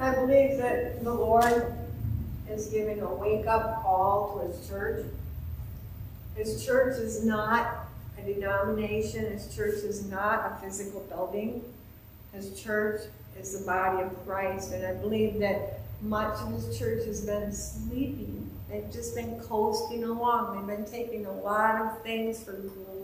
I believe that the Lord is giving a wake-up call to His church. His church is not a denomination. His church is not a physical building. His church is the body of Christ, and I believe that much of His church has been sleeping. They've just been coasting along. They've been taking a lot of things for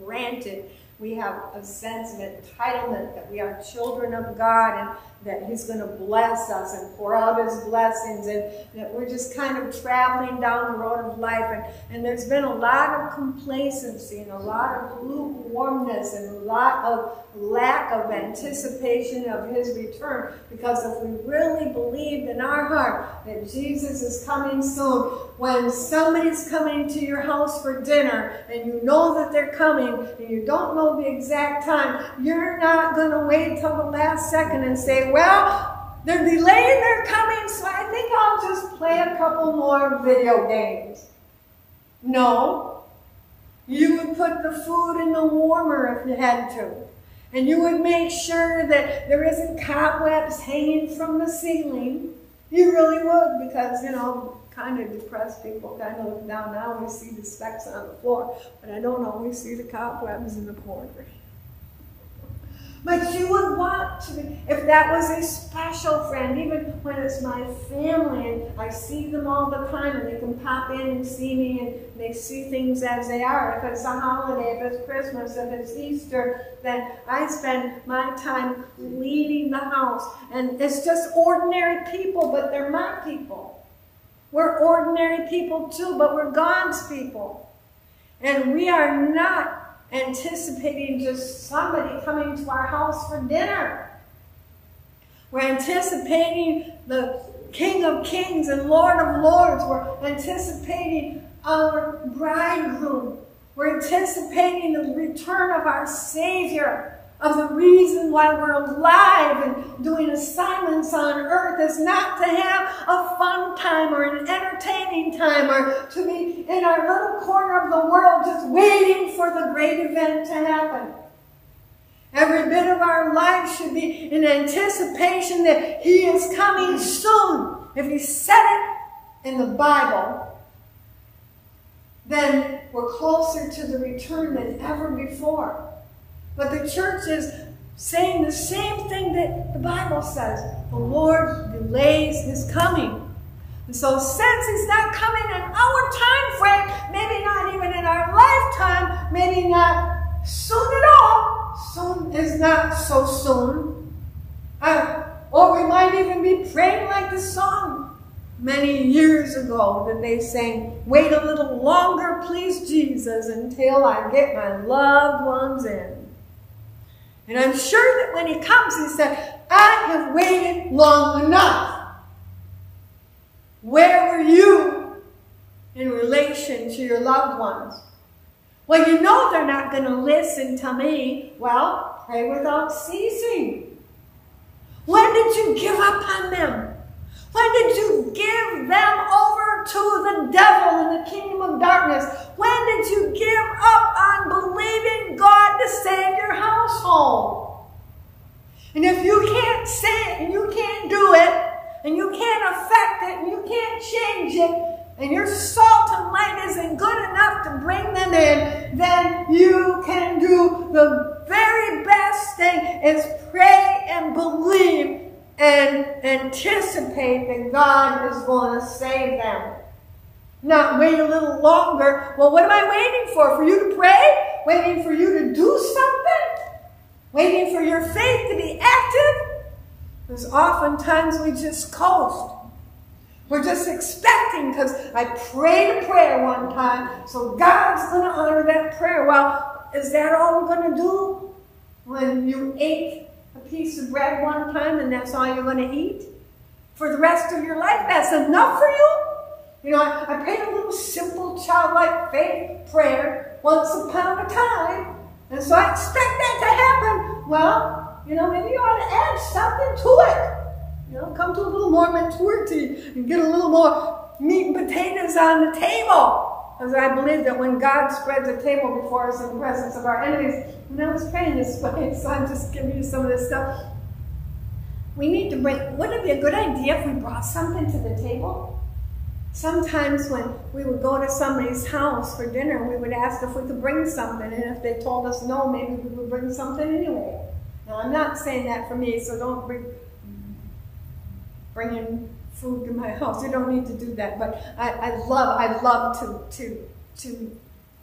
granted. We have a sense of entitlement that we are children of God and that He's going to bless us and pour out His blessings, and that we're just kind of traveling down the road of life. And there's been a lot of complacency and a lot of lukewarmness and a lot of lack of anticipation of His return, because if we really believed in our heart that Jesus is coming soon, when somebody's coming to your house for dinner and you know that they're coming and you don't know the exact time, you're not going to wait till the last second and say, well, they're delayed, they're coming, so I think I'll just play a couple more video games. No. You would put the food in the warmer if you had to. And you would make sure that there isn't cobwebs hanging from the ceiling. You really would, because, you know, kind of depressed people kind of look down. Now we see the specks on the floor, but I don't always see the cobwebs in the corner. But you would want to, if that was a special friend, even when it's my family and I see them all the time and they can pop in and see me and they see things as they are. If it's a holiday, if it's Christmas, if it's Easter, then I spend my time leading the house. And it's just ordinary people, but they're my people. We're ordinary people too, but we're God's people. And we are not anticipating just somebody coming to our house for dinner. We're anticipating the King of Kings and Lord of Lords. We're anticipating our bridegroom. We're anticipating the return of our Savior, of the reason why we're alive and doing assignments on earth is not to have a fun time or an entertaining time or to be in our little corner of the world just waiting for the great event to happen. Every bit of our life should be in anticipation that He is coming soon. If He said it in the Bible, then we're closer to the return than ever before. But the church is saying the same thing that the Bible says. The Lord delays His coming. And so since He's not coming in our time frame, maybe not even in our lifetime, maybe not soon at all. Soon is not so soon. Or we might even be praying like the song many years ago that they sang, wait a little longer, please, Jesus, until I get my loved ones in. And I'm sure that when He comes, He said, I have waited long enough. Where were you in relation to your loved ones? Well, you know they're not going to listen to me. Well, pray without ceasing. When did you give up on them? When did you give them over to the devil in the kingdom of darkness? When did you give up on believing God to save your household? And if you can't say it, and you can't do it, and you can't affect it, and you can't change it, and your salt and light isn't good enough to bring them in, then you can do the very best thing is pray and believe and anticipate that God is going to save them. Not wait a little longer. Well, what am I waiting for? For you to pray? Waiting for you to do something? Waiting for your faith to be active? Because oftentimes we just coast. We're just expecting, because I prayed a prayer one time, so God's going to honor that prayer. Well, is that all we're going to do? When you ate a piece of bread one time and that's all you're going to eat? For the rest of your life, that's enough for you? You know, I prayed a little simple childlike faith prayer once upon a time, and so I expect that to happen. Well, you know, maybe you ought to add something to it. You know, come to a little more maturity and get a little more meat and potatoes on the table. Because I believe that when God spreads a table before us in the presence of our enemies, and I was praying this way, so I'm just giving you some of this stuff. We need to bring, wouldn't it be a good idea if we brought something to the table? Sometimes when we would go to somebody's house for dinner, we would ask if we could bring something, and if they told us no, maybe we would bring something anyway. Now, I'm not saying that for me, so don't bring in food to my house. You don't need to do that, but I love to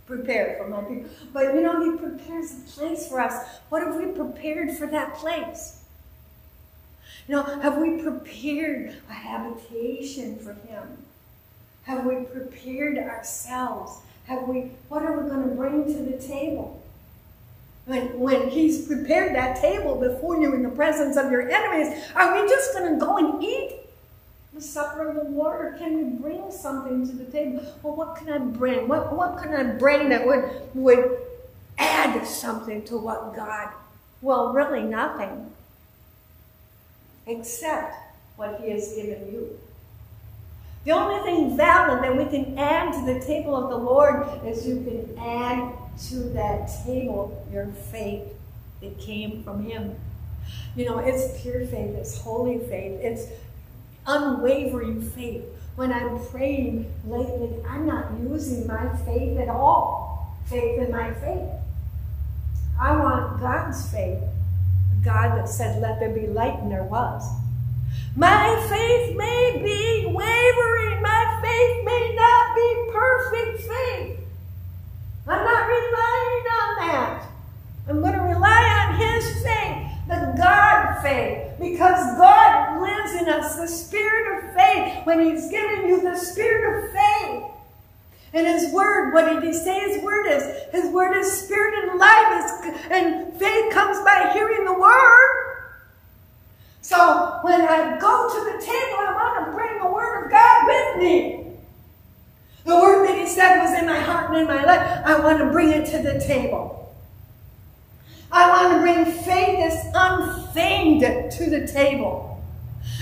prepare for my people. But you know, he prepares a place for us. What have we prepared for that place? You know, have we prepared a habitation for him? Have we prepared ourselves? Have we, what are we going to bring to the table? When he's prepared that table before you in the presence of your enemies, are we just going to go and eat the supper of the Lord, or can we bring something to the table? Well, what can I bring? What can I bring that would add something to what God, well, really nothing, except what he has given you. The only thing valid that we can add to the table of the Lord is you can add to that table your faith that came from him. You know, it's pure faith, it's holy faith, it's unwavering faith. When I'm praying lately, I'm not using my faith at all. Faith in my faith. I want God's faith. God that said, let there be light, and there was. My faith may be wavering. My faith may not be perfect faith. I'm not relying on that. I'm going to rely on his faith, the God faith, because God lives in us, the spirit of faith, when he's given you the spirit of faith. And his word, what did he say his word is? His word is spirit and life, and faith comes by hearing the word. So when I go to the table, I want to bring the word of God with me. The word that he said was in my heart and in my life. I want to bring it to the table. I want to bring faith that's unfeigned to the table.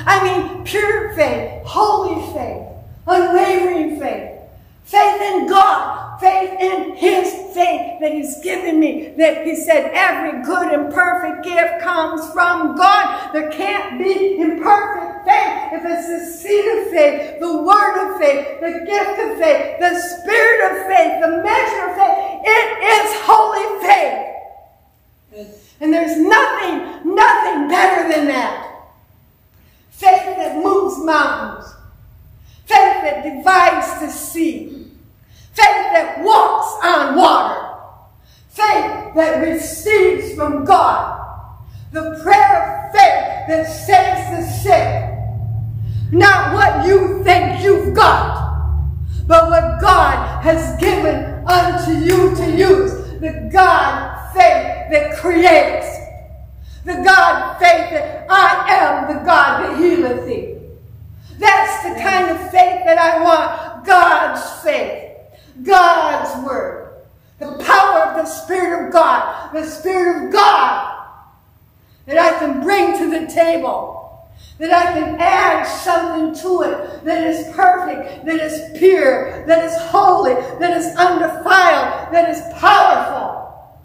I mean, pure faith, holy faith, unwavering faith. Faith in God, faith in his faith that he's given me, that he said every good and perfect gift comes from God. There can't be imperfect faith if it's the seed of faith, the word of faith, the gift of faith, the spirit of faith, the measure of faith. It is holy faith. Yes. And there's nothing better than that. Faith that moves mountains. Faith that divides the sea. Faith that walks on water. Faith that receives from God. The prayer of faith that saves the sick. Not what you think you've got, but what God has given unto you to use. The God faith that creates. The God faith that I am the God that healeth thee. That's the kind of faith that I want. God's faith. God's word. The power of the Spirit of God. The Spirit of God that I can bring to the table. That I can add something to it that is perfect, that is pure, that is holy, that is undefiled, that is powerful.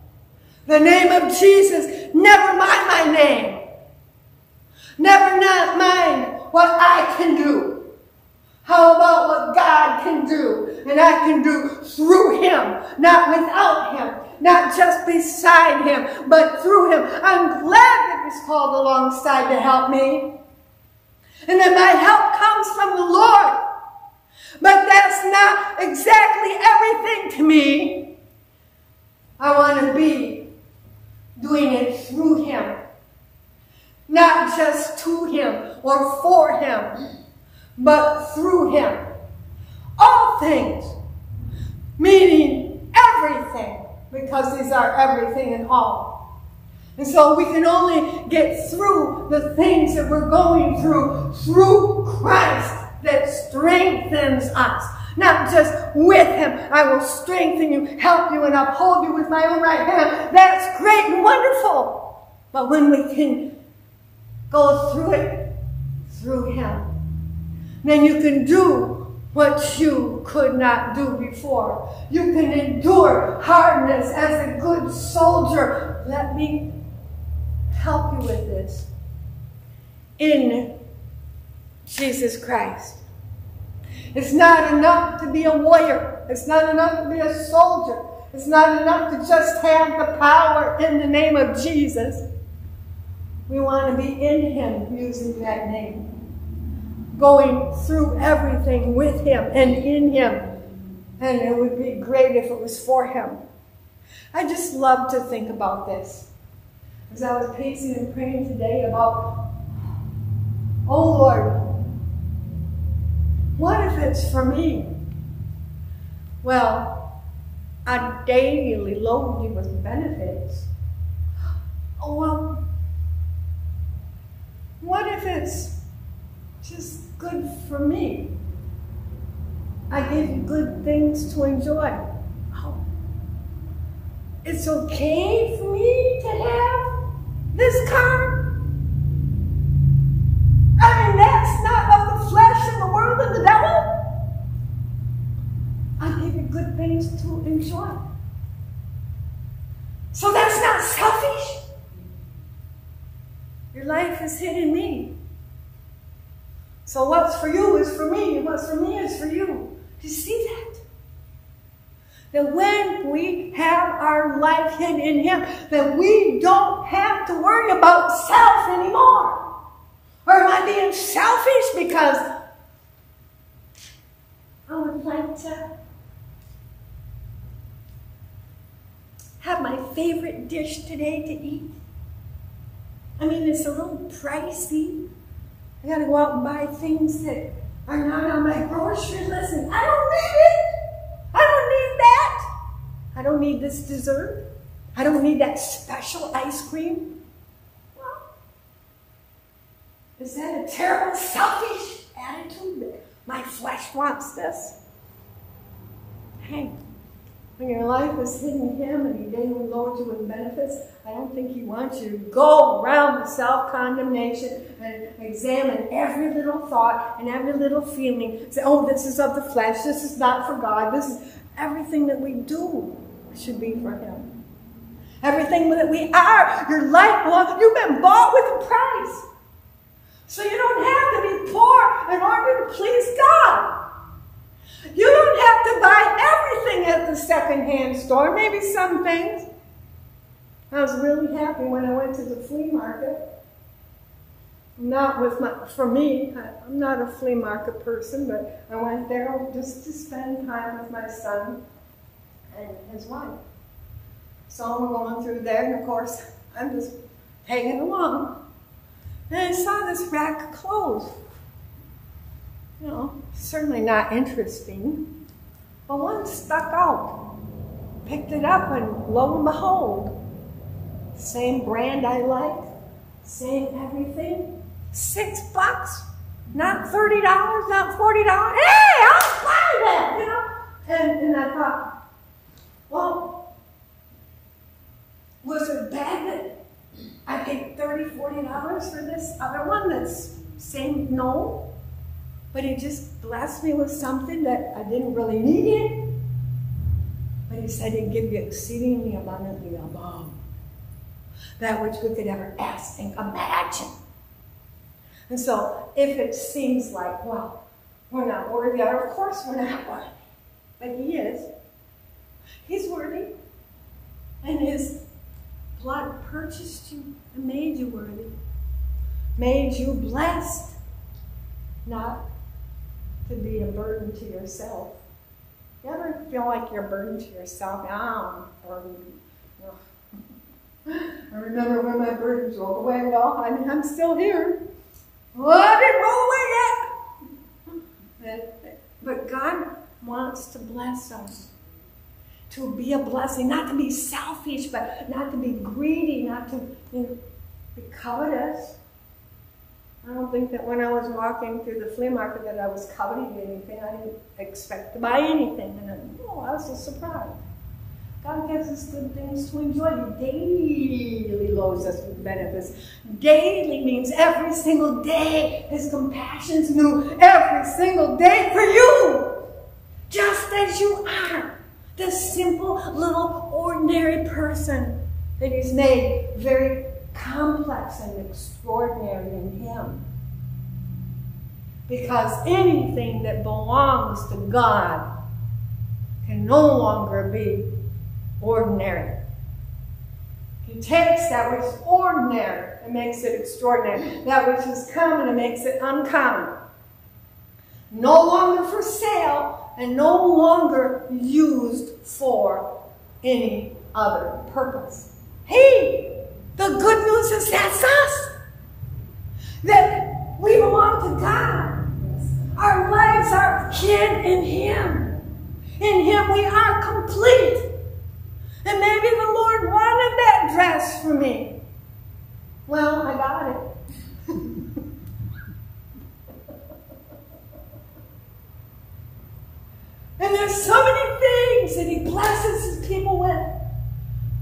The name of Jesus. Never mind my name. Never not mine. What I can do. How about what God can do? And I can do through him, not without him, not just beside him, but through him. I'm glad that he's called alongside to help me. And that my help comes from the Lord. But that's not exactly everything to me. I want to be doing it through him. Not just to him or for him, but through him. All things, meaning everything, because these are everything and all. And so we can only get through the things that we're going through Christ that strengthens us. Not just with him. I will strengthen you, help you, and uphold you with my own right hand. That's great and wonderful. But when we can go through it, through him. Then you can do what you could not do before. You can endure hardness as a good soldier. Let me help you with this. in Jesus Christ. It's not enough to be a warrior. It's not enough to be a soldier. It's not enough to just have the power in the name of Jesus. We want to be in Him using that name. Going through everything with Him and in Him. And it would be great if it was for Him. I just love to think about this. As I was pacing and praying today about, oh Lord, what if it's for me? Well, I daily load you with benefits. Oh, well, what if it's just good for me? I give you good things to enjoy. Oh, it's okay for me to have this car? I mean, that's not of the flesh and the world and the devil. I give you good things to enjoy. So that's not selfish. Your life is hid in me. So what's for you is for me, and what's for me is for you. Do you see that? That when we have our life hid in Him, that we don't have to worry about self anymore. Or am I being selfish because I would like to have my favorite dish today to eat? I mean, it's a little pricey. I gotta go out and buy things that are not on my grocery list. And I don't need it. I don't need that. I don't need this dessert. I don't need that special ice cream. Well, is that a terrible, selfish attitude that my flesh wants this? Hey, when your life is hidden in Him and He daily loads you with benefits, I don't think He wants you to go around with self-condemnation and examine every little thought and every little feeling. Say, oh, this is of the flesh, this is not for God, this is everything that we do should be for Him. Everything that we are, your life belongs, you've been bought with a price. So you don't have to be poor in order to please God. You don't have to buy everything at the secondhand store, maybe some things. I was really happy when I went to the flea market. Not with my, for me, I'm not a flea market person, but I went there just to spend time with my son and his wife. So I'm going through there, and of course, I'm just hanging along. And I saw this rack of clothes. You know, certainly not interesting, but one stuck out. Picked it up, and lo and behold, same brand I like, same everything. $6, not $30, not $40. Hey, I'll buy that, you know. And I thought, well, was it bad that I paid $30, $40 for this other one that's same? No. But He just blessed me with something that I didn't really need it. But He said He'd give you exceedingly abundantly above that which we could ever ask and imagine. And so if it seems like, well, we're not worthy, or of course we're not worthy. But He is. He's worthy. And His blood purchased you and made you worthy. Made you blessed. Not to be a burden to yourself. You ever feel like you're a burden to yourself? I'm a burden. I remember when my burdens rolled away. Well, I mean, I'm still here. Well, I didn't roll away yet. But God wants to bless us. To be a blessing. Not to be selfish, but not to be greedy. Not to, you know, be covetous. I don't think that when I was walking through the flea market that I was coveting anything. I didn't expect to buy anything. And I was just surprised. God gives us good things to enjoy. He daily loads us with benefits. Daily means every single day. His compassion's new every single day for you. Just as you are. The simple, little, ordinary person that He's made very complex and extraordinary in Him. Because anything that belongs to God can no longer be ordinary. He takes that which is ordinary and makes it extraordinary. That which is common and makes it uncommon. No longer for sale and no longer used for any other purpose. Hey, the good news is that's us. That we belong to God. Our lives are hid in Him. In Him we are complete. And maybe the Lord wanted that dress for me. Well, I got it. And there's so many things that He blesses His people with.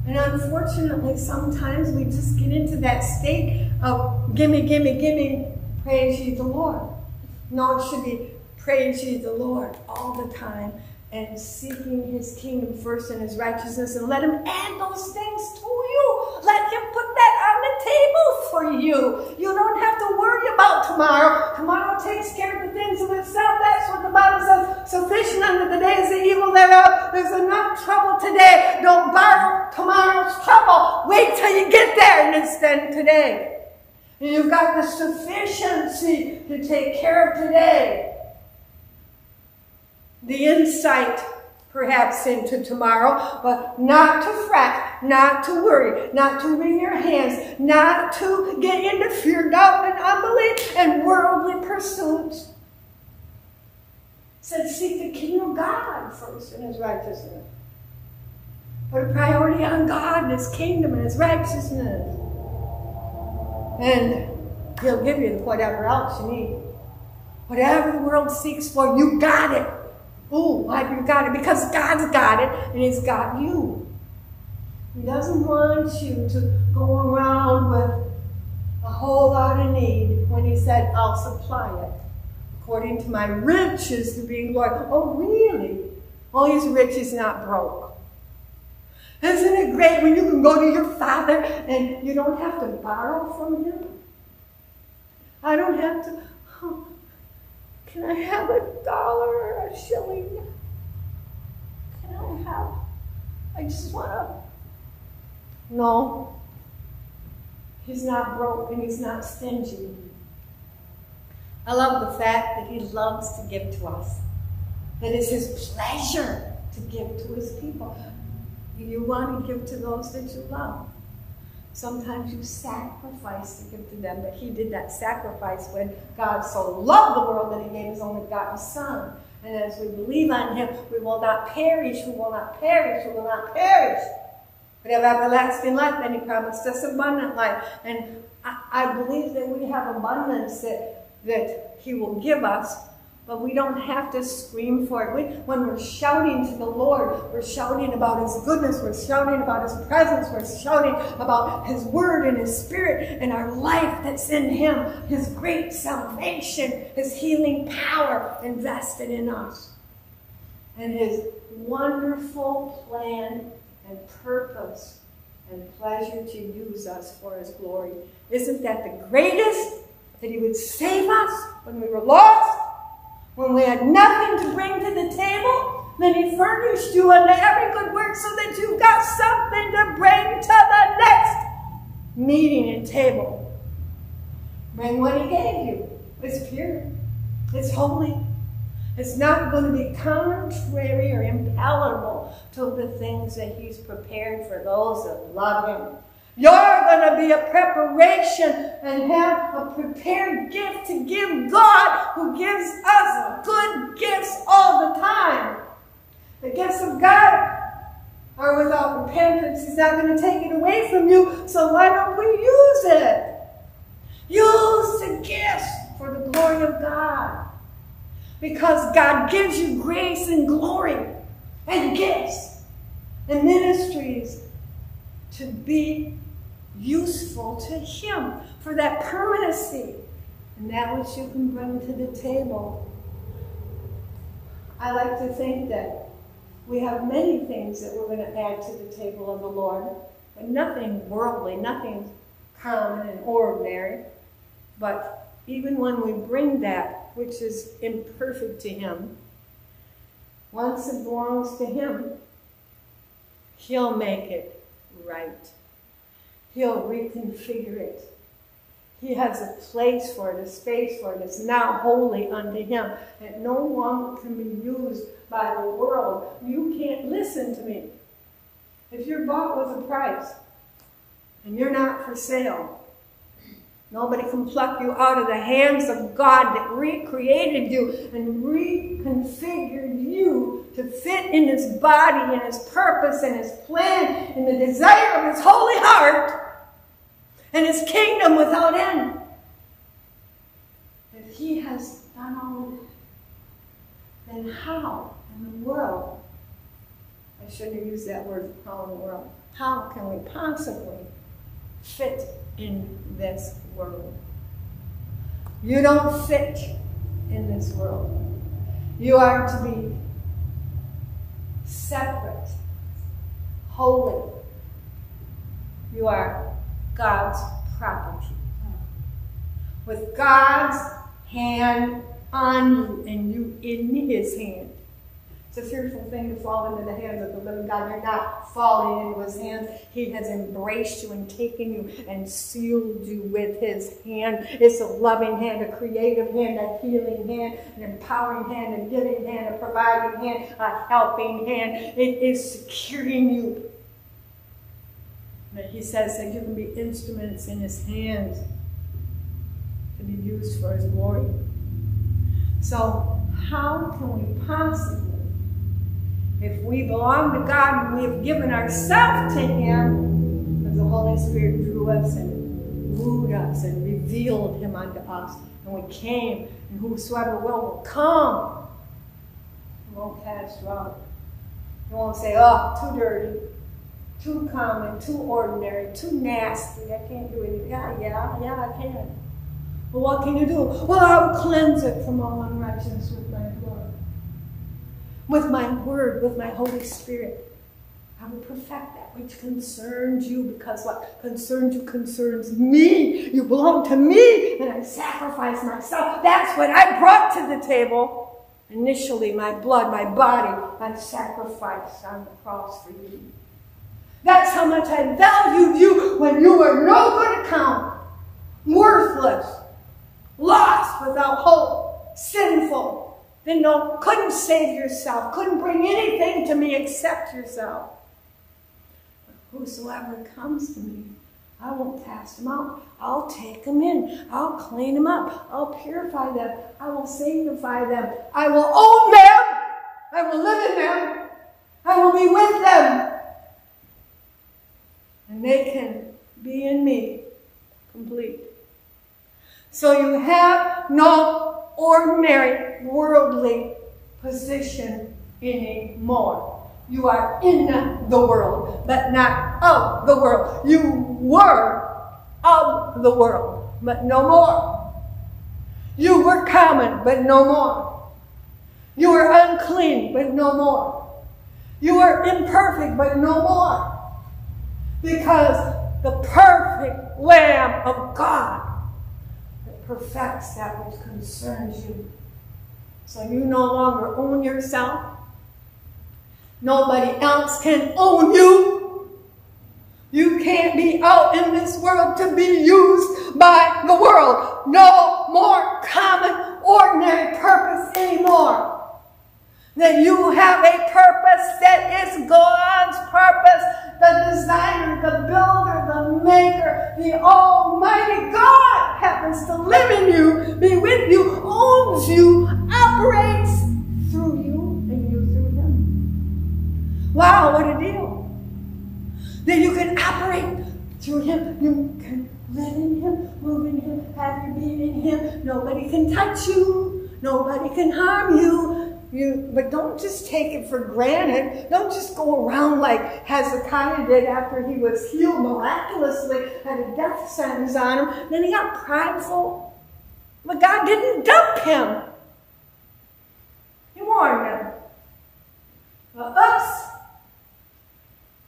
And unfortunately, sometimes we just get into that state of gimme, gimme, gimme, praise ye the Lord. No, it should be praise ye the Lord all the time. And seeking His kingdom first and His righteousness, and let Him add those things to you. Let Him put that on the table for you. You don't have to worry about tomorrow. Tomorrow takes care of the things of itself. That's what the Bible says. Sufficient unto the days of evil thereof. There's enough trouble today. Don't borrow tomorrow's trouble. Wait till you get there, and it's then today. And you've got the sufficiency to take care of today. The insight, perhaps, into tomorrow, but not to fret, not to worry, not to wring your hands, not to get into fear, doubt, and unbelief, and worldly pursuits. It said, seek the kingdom of God first and His righteousness. Put a priority on God and His kingdom and His righteousness. And He'll give you whatever else you need. Whatever the world seeks for, you got it. Oh, why have you got it? Because God's got it, and He's got you. He doesn't want you to go around with a whole lot of need when He said, I'll supply it according to my riches to be in glory. Oh, really? Oh, He's rich, He's not broke. Isn't it great when you can go to your Father and you don't have to borrow from Him? I don't have to... Oh, can I have $1 or $1? Can I have? I just want to. No. He's not broke and He's not stingy. I love the fact that He loves to give to us. That it's His pleasure to give to His people. You want to give to those that you love. Sometimes you sacrifice to give to them, but He did not sacrifice when God so loved the world that He gave His only begotten Son. And as we believe on Him, we will not perish, we will not perish, we will not perish. But have everlasting life, and He promised us abundant life. And I believe that we have abundance that He will give us, but we don't have to scream for it. When we're shouting to the Lord, we're shouting about His goodness, we're shouting about His presence, we're shouting about His word and His spirit and our life that's in Him, His great salvation, His healing power invested in us, and His wonderful plan and purpose and pleasure to use us for His glory. Isn't that the greatest? That He would save us when we were lost, when we had nothing to bring to the table. Then He furnished you unto every good work so that you've got something to bring to the next meeting and table. Bring what He gave you. It's pure. It's holy. It's not going to be contrary or impalpable to the things that He's prepared for those that love Him. You're going to be a preparation and have a prepared gift to give God, who gives us good gifts all the time. The gifts of God are without repentance. He's not going to take it away from you, so why don't we use it? Use the gifts for the glory of God. Because God gives you grace and glory and gifts and ministries to be useful to Him for that permanency and that which you can bring to the table. I like to think that we have many things that we're going to add to the table of the Lord, but nothing worldly, nothing common and ordinary, but even when we bring that which is imperfect to Him, once it belongs to Him, He'll make it right. He'll reconfigure it. He has a place for it, a space for it. It's now holy unto Him. It no longer can be used by the world. You can't listen to me. If you're bought with a price and you're not for sale, nobody can pluck you out of the hands of God that recreated you and reconfigured you to fit in His body and His purpose and His plan and the desire of His holy heart and His kingdom without end. If He has done all that, then how in the world, I shouldn't have used that word, how in the world, how can we possibly fit in this world? You don't fit in this world. You are to be separate, holy. You are God's property, with God's hand on you and you in His hand. It's a fearful thing to fall into the hands of the living God. You're not falling into His hands. He has embraced you and taken you and sealed you with His hand. It's a loving hand, a creative hand, a healing hand, an empowering hand, a giving hand, a providing hand, a helping hand. It is securing you. But He says that you can be instruments in His hands to be used for His glory. So how can we possibly, if we belong to God and we have given ourselves to Him, as the Holy Spirit drew us and wooed us and revealed Him unto us, and we came, and whosoever will come. He won't cast wrong. He won't say, oh, too dirty, too common, too ordinary, too nasty, I can't do anything. Yeah, I can. Well, what can you do? Well, I will cleanse it from all unrighteousness with my blood. With my word, with my Holy Spirit, I will perfect that which concerns you, because what concerns you concerns me. You belong to me, and I sacrifice myself. That's what I brought to the table. Initially, my blood, my body, my sacrifice on the cross for you. That's how much I valued you when you were no good account, worthless, lost, without hope, sinful. Then no, couldn't save yourself, couldn't bring anything to me except yourself. But whosoever comes to me, I won't cast him out. I'll take him in. I'll clean him up. I'll purify them. I will sanctify them. I will own them. I will live in them. I will be with them. And they can be in me, complete. So you have no ordinary worldly position anymore. You are in the world, but not of the world. You were of the world, but no more. You were common, but no more. You were unclean, but no more. You were imperfect, but no more. Because the perfect Lamb of God that perfects that which concerns you. So you no longer own yourself. Nobody else can own you. You can't be out in this world to be used by the world. No more common, ordinary purpose anymore. That you have a purpose that is God's purpose, the designer, the builder, the maker, the Almighty God happens to live in you, be with you, owns you, operates through you and you through Him. Wow, what a deal. That you can operate through Him. You can live in Him, move in Him, have your being in Him. Nobody can touch you. Nobody can harm you. But don't just take it for granted. Don't just go around like Hezekiah did after he was healed miraculously, had a death sentence on him. Then he got prideful. But God didn't dump him. He warned him. Well, oops.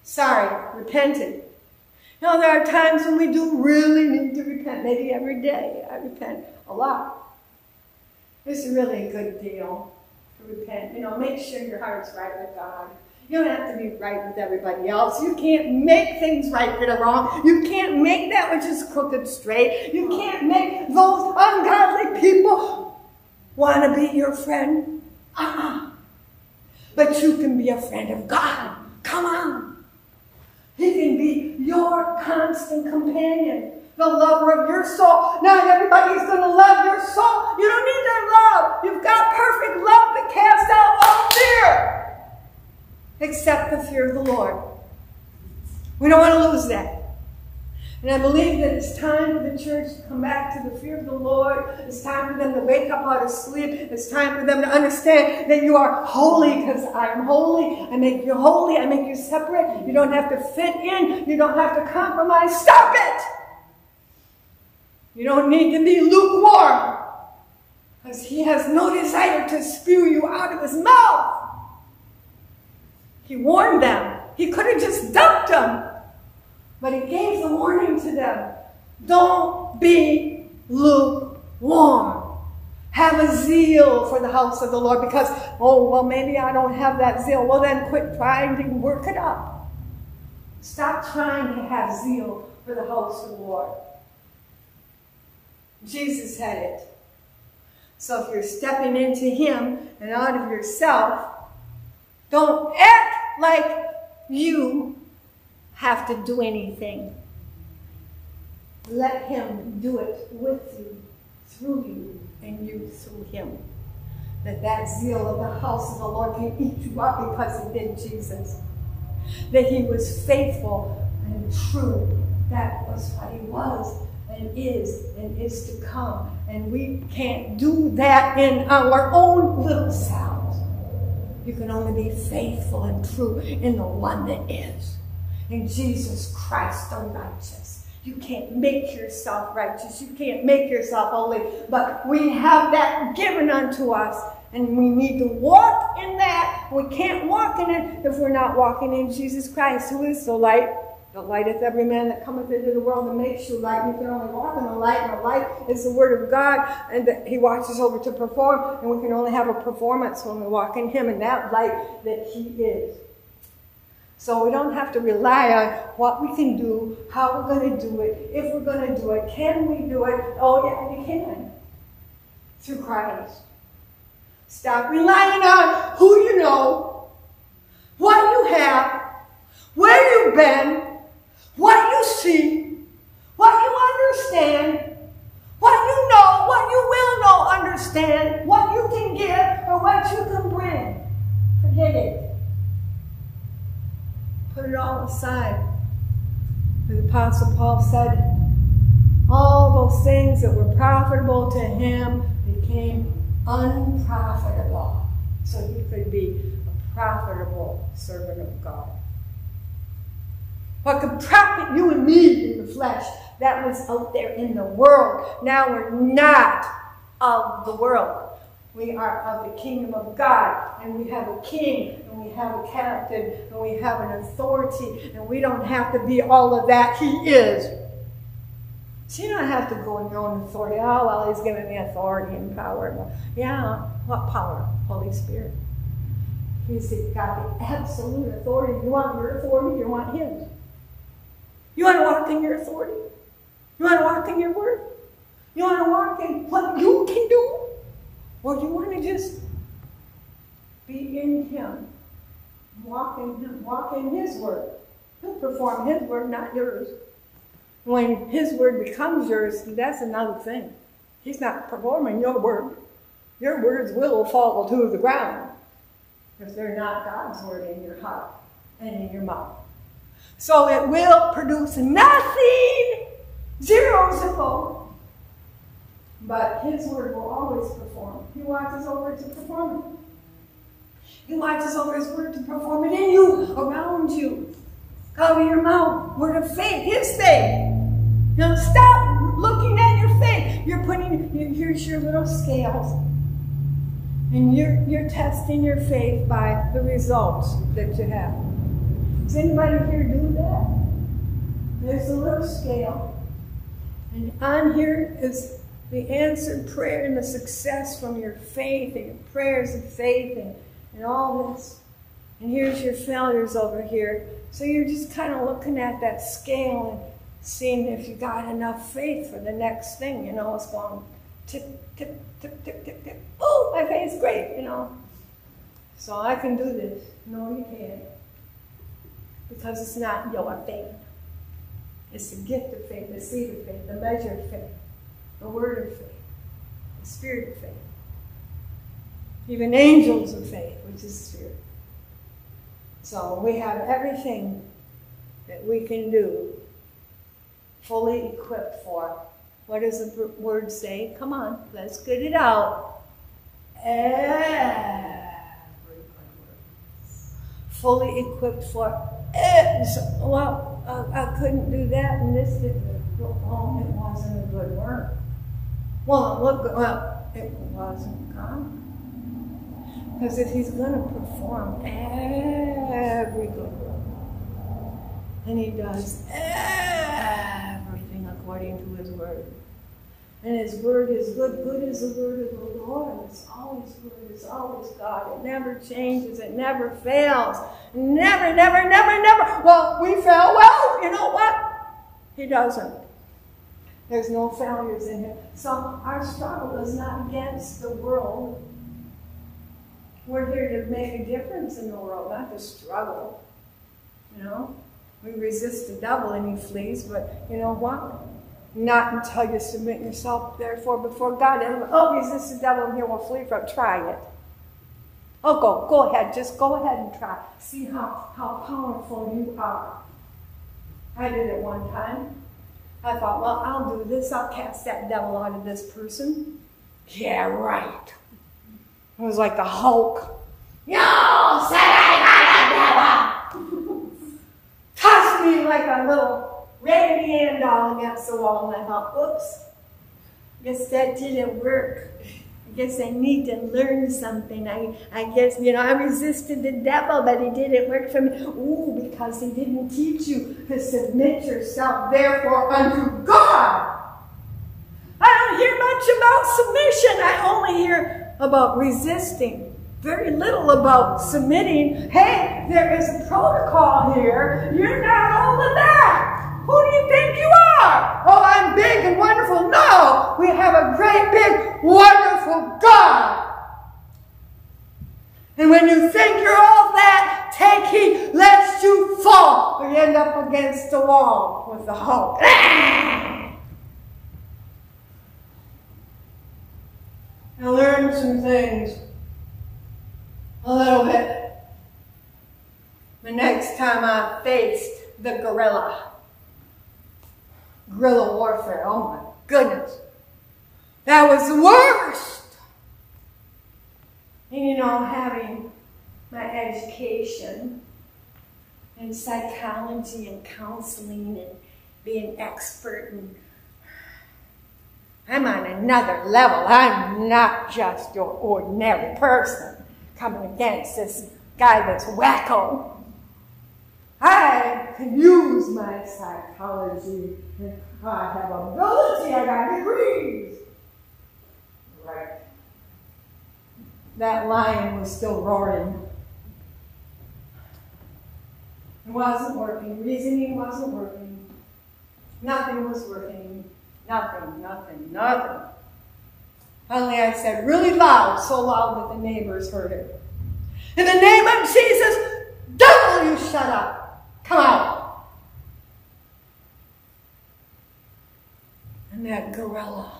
Sorry, repented. Now, there are times when we do really need to repent, maybe every day. I repent a lot. This is really a good deal to repent. You know, make sure your heart's right with God. You don't have to be right with everybody else. You can't make things right that are wrong. You can't make that which is crooked straight. You can't make those ungodly people want to be your friend. Uh-uh. But you can be a friend of God. Come on. He can be your constant companion, the lover of your soul. Not everybody's going to love your soul. You don't need their love. You've got perfect love that casts out all fear. Except the fear of the Lord. We don't want to lose that. And I believe that it's time for the church to come back to the fear of the Lord. It's time for them to wake up out of sleep. It's time for them to understand that you are holy because I am holy. I make you holy. I make you separate. You don't have to fit in. You don't have to compromise. Stop it! You don't need to be lukewarm because he has no desire to spew you out of his mouth. He warned them. He could have just dumped them. But he gave the warning to them. Don't be lukewarm. Have a zeal for the house of the Lord because, oh, well, maybe I don't have that zeal. Well, then quit trying to work it up. Stop trying to have zeal for the house of the Lord. Jesus had it. So if you're stepping into him and out of yourself, don't act like you have to do anything. Let him do it with you, through you, and you through him. That zeal of the house of the Lord can eat you up because he did Jesus. That he was faithful and true. That was what he was and is to come. And we can't do that in our own little self. You can only be faithful and true in the one that is. In Jesus Christ, the righteous. You can't make yourself righteous. You can't make yourself holy. But we have that given unto us. And we need to walk in that. We can't walk in it if we're not walking in Jesus Christ, who is the light. The lighteth every man that cometh into the world and makes you light. You can only walk in the light, and the light is the word of God, and that he watches over to perform, and we can only have a performance when we walk in him and that light that he is. So we don't have to rely on what we can do, how we're going to do it, if we're going to do it, can we do it? Oh yeah, you can. Through Christ. Stop relying on who you know, what you have, where you've been, what you see, what you understand, what you know, what you will know, understand, what you can give or what you can bring. Forget it. Put it all aside. The Apostle Paul said, all those things that were profitable to him became unprofitable. So he could be a profitable servant of God. What could profit you and me in the flesh? That was out there in the world. Now we're not of the world. We are of the kingdom of God. And we have a king, and we have a captain, and we have an authority. And we don't have to be all of that. He is. So you don't have to go in your own authority. Oh, well, he's given me authority and power. Well, yeah, what power? Holy Spirit. He's got the absolute authority. You want your authority, you want his. You want to walk in your authority? You want to walk in your word? You want to walk in what you can do? Or you want to just be in him? Walk in him. Walk in his word. He'll perform his word, not yours. When his word becomes yours, that's another thing. He's not performing your word. Your words will fall to the ground if they're not God's word in your heart and in your mouth. So it will produce nothing, zero, but his word will always perform. He watches over it to perform it. He watches over his word to perform it in you, around you, out of your mouth, word of faith, his faith. Now stop looking at your faith. You're putting, here's your little scales. And you're testing your faith by the results that you have. Does anybody here do that? There's a low scale. And on here is the answered prayer and the success from your faith and your prayers of faith and all this. And here's your failures over here. So you're just kind of looking at that scale and seeing if you got enough faith for the next thing. You know, it's going tip, tip, tip, tip, tip, tip. Oh, my faith's great, you know. So I can do this. No, you can't. Because it's not your faith. It's the gift of faith, the seed of faith, the measure of faith, the word of faith, the spirit of faith. Even angels of faith, which is spirit. So we have everything that we can do fully equipped for. What does the word say? Come on, let's get it out. Every word. Fully equipped for. Well, I couldn't do that, and this didn't go home. It wasn't a good word. Well, look, well, it wasn't God. Because if he's going to perform every good work, and he does everything according to his word, and his word is good, good is the word of the Lord. It's always good. It's always God. It never changes. It never fails. Never, never, never, never. Well, we fail. Well, you know what? He doesn't. There's no failures in him. So our struggle is not against the world. We're here to make a difference in the world, not to struggle. You know, we resist the devil and he flees, but you know what? Not until you submit yourself, therefore, before God. And oh, resist the devil and he will flee from. Try it. Oh, go ahead. Just go ahead and try. See how powerful you are. I did it one time. I thought, well, I'll do this. I'll cast that devil out of this person. Yeah, right. It was like the Hulk. You said I got a devil! Tossed me like a little raggedy hand doll against the wall, and I thought, oops, guess that didn't work. I guess I need to learn something. I guess, you know, I resisted the devil, but he didn't work for me. Ooh, because he didn't teach you to submit yourself, therefore, unto God. I don't hear much about submission. I only hear about resisting, very little about submitting. Hey, there is a protocol here. You're not holding back. Who do you think you are? Oh, I'm big and wonderful. No, we have a great, big, wonderful God. And when you think you're all that, take heed, lest you fall. Or you end up against the wall with the Hulk. I learned some things, a little bit. The next time I faced the guerrilla warfare, oh my goodness, that was the worst. And you know, having my education in psychology and counseling and being expert in, I'm on another level. I'm not just your ordinary person coming against this guy that's wacko. I can use my psychology. I have ability. I got degrees. Right. That lion was still roaring. It wasn't working. Reasoning wasn't working. Nothing was working. Nothing, nothing, nothing. Finally, I said really loud, so loud that the neighbors heard it. In the name of Jesus, devil, you shut up. Come out. And that gorilla,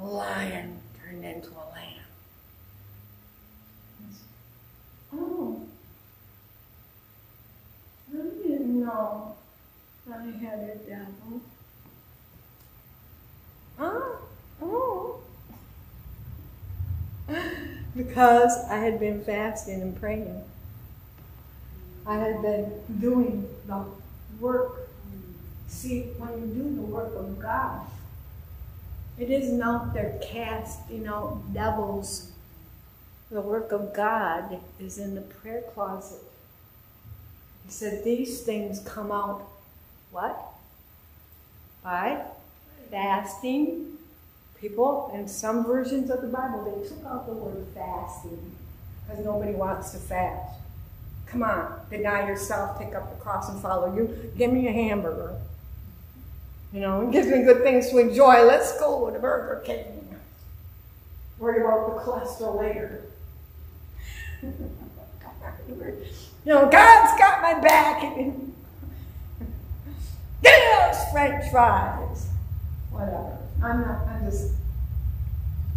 a lion, turned into a lamb. Oh, I didn't know. I had a devil. Oh. Because I had been fasting and praying. I had been doing the work. See, when you do the work of God, it isn't out there casting out devils. The work of God is in the prayer closet. He said, these things come out, what? By fasting. People, in some versions of the Bible, they took out the word fasting because nobody wants to fast. Come on, deny yourself, take up the cross and follow you. Give me a hamburger. You know, it gives me good things to enjoy. Let's go to Burger King. Worry about the cholesterol later. You know, God's got my back. Get those French fries. Whatever.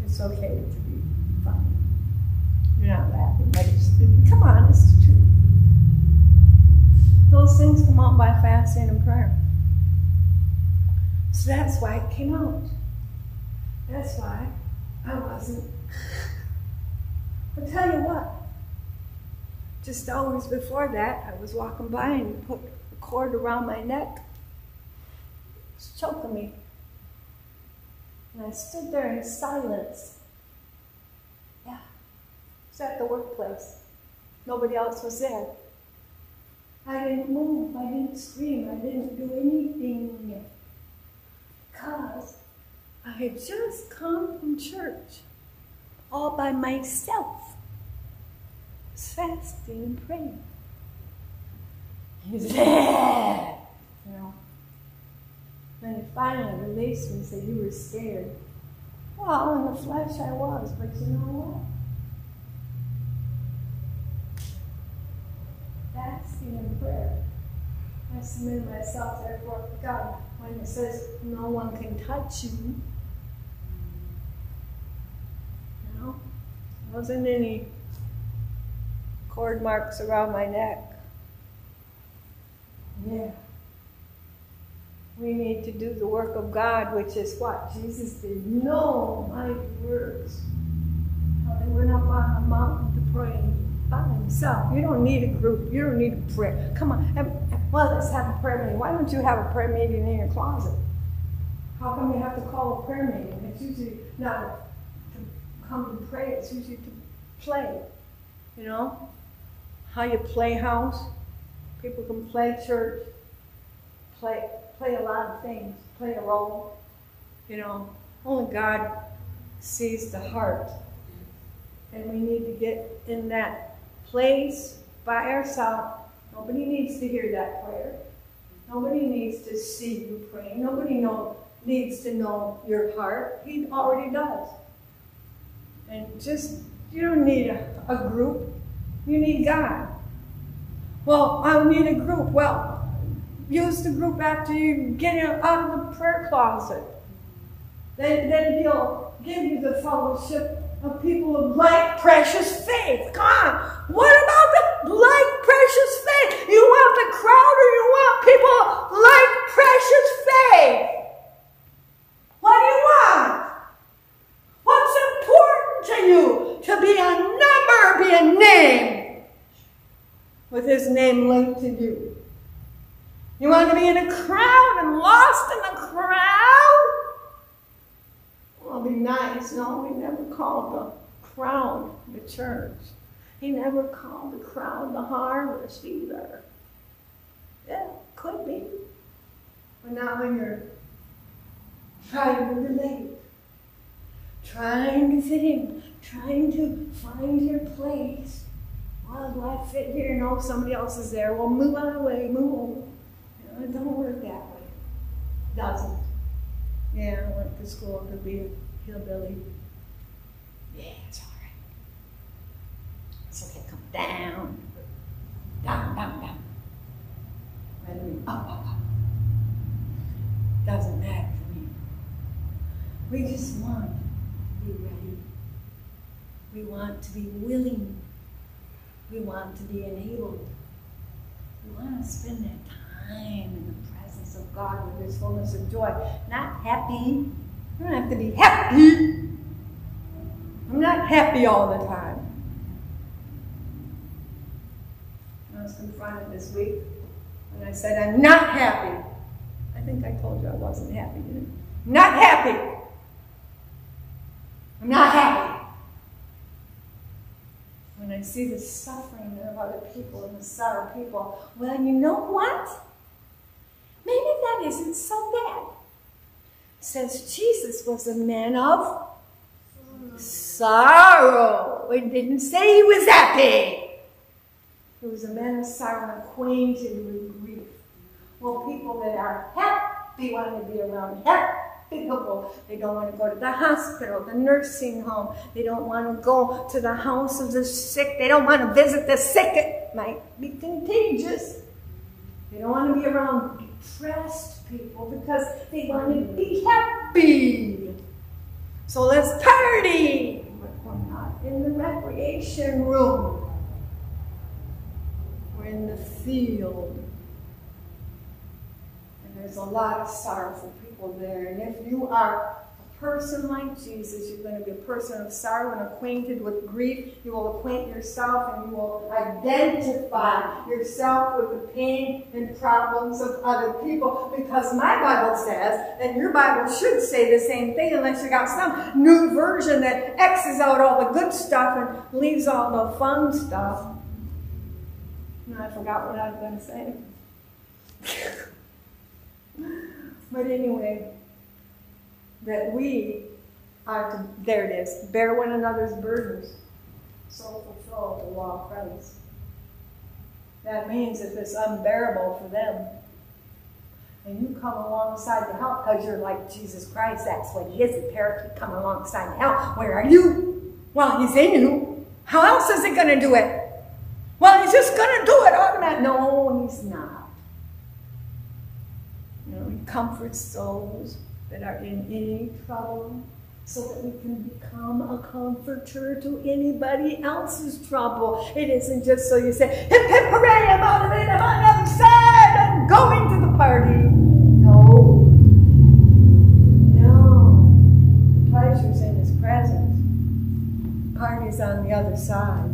It's okay to be funny. You're not laughing, but come on, it's the truth. Those things come out by fasting and prayer. So that's why it came out. That's why I wasn't. I'll tell you what. Just hours before that, I was walking by and he put a cord around my neck. It's choking me. And I stood there in silence. Yeah. It was at the workplace. Nobody else was there. I didn't move. I didn't scream. I didn't do anything. Because I had just come from church all by myself. I was fasting and praying. He was there. You know. Then he finally released me and said, you were scared. Well, in the flesh I was, but you know what? Fasting and prayer. I submit myself therefore to God. When it says no one can touch you. You know? There wasn't any cord marks around my neck. Yeah. We need to do the work of God, which is what? Jesus did no mighty works. He went up on a mountain to pray by himself. You don't need a group. You don't need a prayer. Come on. Well, let's have a prayer meeting. Why don't you have a prayer meeting in your closet? How come you have to call a prayer meeting? It's usually not to come and pray. It's usually to play. You know? How you play house. People can play church. Play a lot of things, play a role, you know. Only God sees the heart. And we need to get in that place by ourselves. Nobody needs to hear that prayer. Nobody needs to see you praying. Nobody needs to know your heart. He already does. And just, you don't need a group. You need God. Well, I need a group. Well, use the group after you get out of the prayer closet. Then he'll give you the fellowship of people of like precious faith. Come on. What about the like precious faith? You want the crowd or you want people like precious faith? What do you want? What's important to you? To be a number, be a name. With his name linked to you. You want to be in a crowd and lost in the crowd? Well, it'd be nice. No, he never called the crowd the church. He never called the crowd the harvest either. Yeah, could be. But not when you're trying to relate, trying to fit in, trying to find your place. Well, do I fit here? No, somebody else is there. Well, move on away, move on. It don't work that way. It doesn't. Yeah, I went to school to be a hillbilly. Yeah, it's all right. It's okay, come down. Down, down, down. Let me up, up, up. Doesn't matter to me. We just want to be ready. We want to be willing. We want to be enabled. We want to spend that time. In the presence of God with His fullness of joy. Not happy. I don't have to be happy. I'm not happy all the time. I was confronted this week when I said, I'm not happy. I think I told you I wasn't happy. Didn't I? Not happy. I'm not happy. When I and see the suffering of other people and the sorrow of people, well, you know what? Maybe that isn't so bad. It says Jesus was a man of sorrow. It didn't say he was happy. He was a man of sorrow and acquainted with grief. Well, people that are happy want to be around happy people. They don't want to go to the hospital, the nursing home. They don't want to go to the house of the sick. They don't want to visit the sick. It might be contagious. They don't want to be around depressed people because they want to be happy. So let's party. We're not in the recreation room. We're in the field. And there's a lot of sorrowful people there. And if you are a person like Jesus, you're going to be a person of sorrow and acquainted with grief. You will acquaint yourself and you will identify yourself with the pain and problems of other people. Because my Bible says, and your Bible should say the same thing unless you got some new version that X's out all the good stuff and leaves all the fun stuff. I forgot what I was going to say. But anyway, that we are to, there it is, bear one another's burdens, so fulfill the law of Christ. That means if it's unbearable for them, and you come alongside to help, because you're like Jesus Christ, that's what he is, the paraclete, come alongside to help. Where are you? Well, he's in you. How else is he going to do it? Well, he's just going to do it automatically. No, he's not. You know, he comforts souls that are in any trouble so that we can become a comforter to anybody else's trouble. It isn't just so you say, hip, hip, hooray, I'm out of it, I'm on the other side, I'm going to the party. No. No. Pleasure's in his presence. Party's on the other side.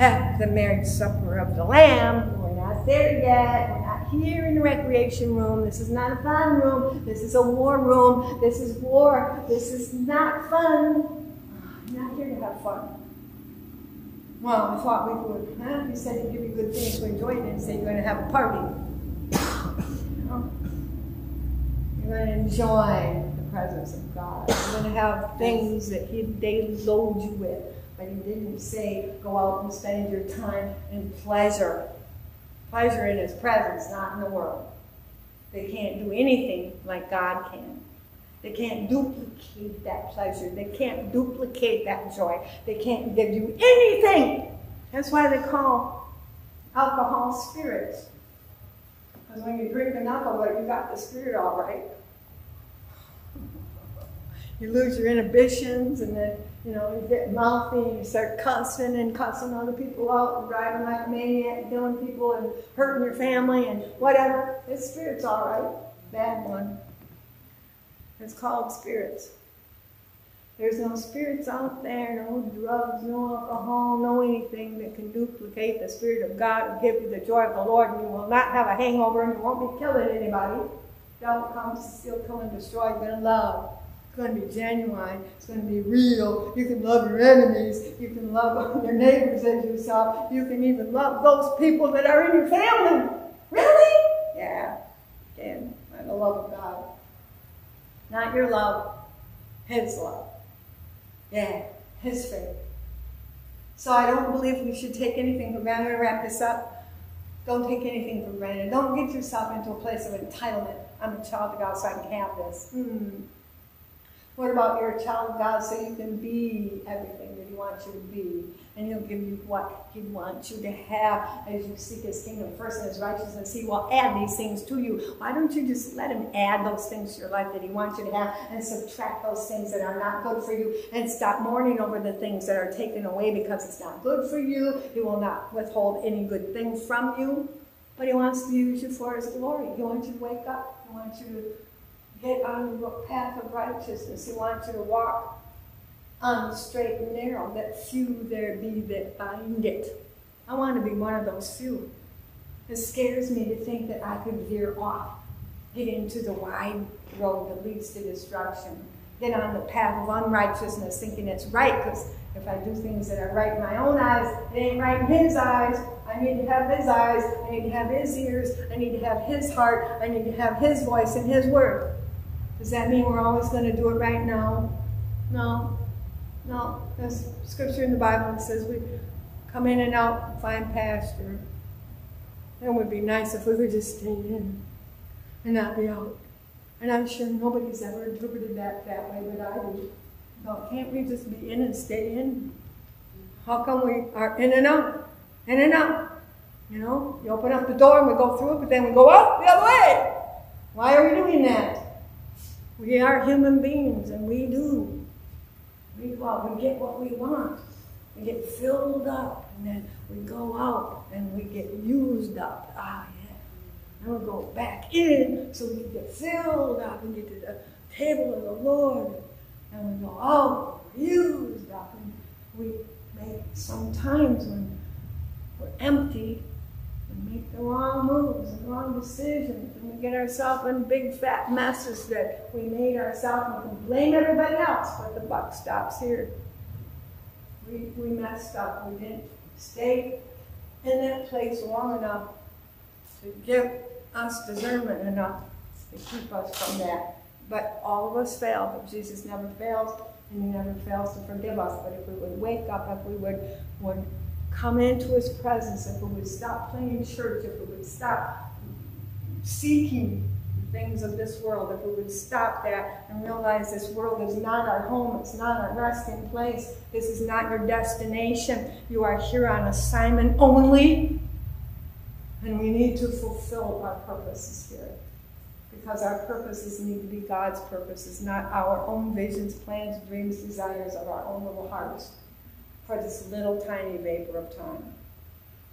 At the marriage supper of the Lamb. We're not there yet. We're not here in the recreation room. This is not a fun room. This is a war room. This is war. This is not fun. I'm not here to have fun. Well, I thought we would. Huh? You said to give you good things to enjoy, and say you're going to have a party. You know? You're going to enjoy the presence of God. You're going to have things that he daily load you with. But he didn't say, go out and spend your time in pleasure. Pleasure in his presence, not in the world. They can't do anything like God can. They can't duplicate that pleasure. They can't duplicate that joy. They can't give you anything. That's why they call alcohol spirits. Because when you drink an alcohol, you got the spirit all right. You lose your inhibitions, and then, you know, you get mouthy, and you start cussing and cussing other people out, and driving like a maniac, killing people, and hurting your family, and whatever. It's spirits, all right. Bad one. It's called spirits. There's no spirits out there, no drugs, no alcohol, no anything that can duplicate the Spirit of God and give you the joy of the Lord, and you will not have a hangover, and you won't be killing anybody. Don't come to steal, kill, and destroy. You're going to love. It's going to be genuine. It's going to be real. You can love your enemies. You can love your neighbors as yourself. You can even love those people that are in your family. Really? Yeah. Again, by the love of God. Not your love. His love. Yeah. His faith. So I don't believe we should take anything for granted. I'm going to wrap this up. Don't take anything for granted. Don't get yourself into a place of entitlement. I'm a child of God, so I can have this. What about you're a child of God, so you can be everything that he wants you to be? And he'll give you what he wants you to have. As you seek his kingdom first and his righteousness, he will add these things to you. Why don't you just let him add those things to your life that he wants you to have, and subtract those things that are not good for you, and stop mourning over the things that are taken away because it's not good for you. He will not withhold any good thing from you, but he wants to use you for his glory. He wants you to wake up. He wants you to get on the path of righteousness. He wants you to walk on the straight and narrow, that few there be that find it. I want to be one of those few. It scares me to think that I could veer off, get into the wide road that leads to destruction. get on the path of unrighteousness, thinking it's right, because if I do things that are right in my own eyes, it ain't right in his eyes. I need to have his eyes, I need to have his ears, I need to have his heart, I need to have his voice and his word. Does that mean we're always going to do it right now? No. No. There's scripture in the Bible that says we come in and out and find pasture. It would be nice if we could just stay in and not be out. And I'm sure nobody's ever interpreted that way, but I do. No, can't we just be in and stay in? How come we are in and out? In and out. You know, you open up the door and we go through it, but then we go out the other way. Why are we doing that? We are human beings, and we do. We get what we want. We get filled up, and then we go out, and we get used up. Ah, yeah. And we go back in, so we get filled up and get to the table of the Lord. And we go out, used up. And we make sometimes when we're empty, we make the wrong moves and wrong decisions, and we get ourselves in big fat messes that we made ourselves, and we can blame everybody else, but the buck stops here. We messed up. We didn't stay in that place long enough to give us discernment enough to keep us from that. But all of us fail, but Jesus never fails, and he never fails to forgive us. But if we would wake up, if we would come into his presence, if we would stop playing church, if we would stop seeking things of this world, if we would stop that and realize this world is not our home, it's not our resting place, this is not your destination. You are here on assignment only, and we need to fulfill our purposes here. Because our purposes need to be God's purposes, not our own visions, plans, dreams, desires of our own little hearts for this little tiny vapor of time.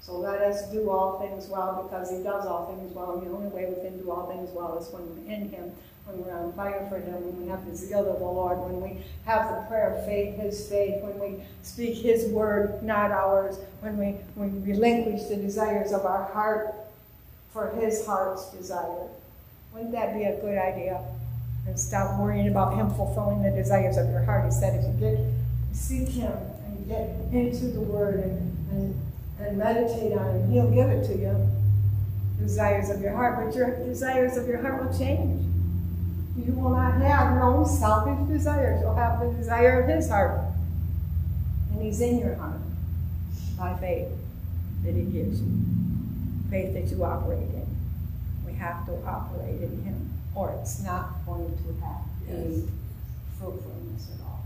So let us do all things well, because he does all things well. And the only way we can do all things well is when we're in him, when we're on fire for him, when we have the zeal of the Lord, when we have the prayer of faith, his faith, when we speak his word, not ours, when we relinquish the desires of our heart for his heart's desire. Wouldn't that be a good idea? And stop worrying about him fulfilling the desires of your heart. He said if you seek him and get into the word and meditate on it, he'll give it to you. Desires of your heart. But your desires of your heart will change. You will not have your own selfish desires. You'll have the desire of his heart. And he's in your heart by faith that he gives you. Faith that you operate in. Have to operate in him, or it's not going to have any fruitfulness at all.